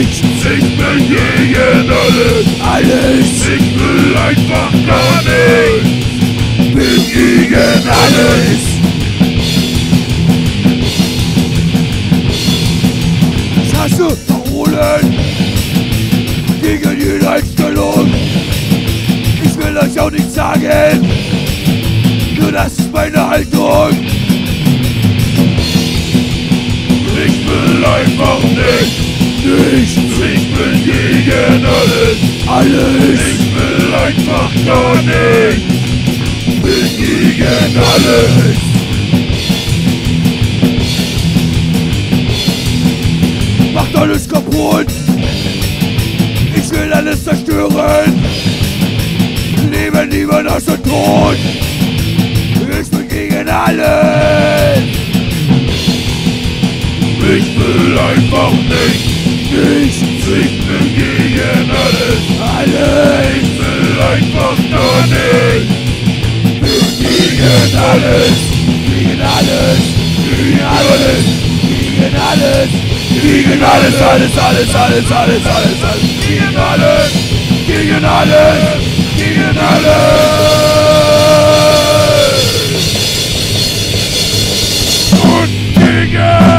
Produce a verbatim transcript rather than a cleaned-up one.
nichts, ich bin gegen alles, alles, ich will einfach gar nichts, bin gegen alles. Ich hasse Parolen, gegen jede Einstellung, ich will euch auch nichts sagen, nur das ist meine Haltung. Einfach nichts, nichts, ich bin gegen alles, alles, ich will einfach gar nichts, bin gegen alles. Macht alles kaputt, ich will alles zerstören, Leben, Liebe, Nass und Tod, ich bin gegen alles. Ich will einfach nichts, nichts, ich bin gegen alles, alles, ich will einfach gar nichts, bin gegen alles, gegen alles, gegen alles, gegen alles, gegen alles, alles, alles, alles, alles, alles, alles, gegen alles, gegen alles, gegen alles und gegen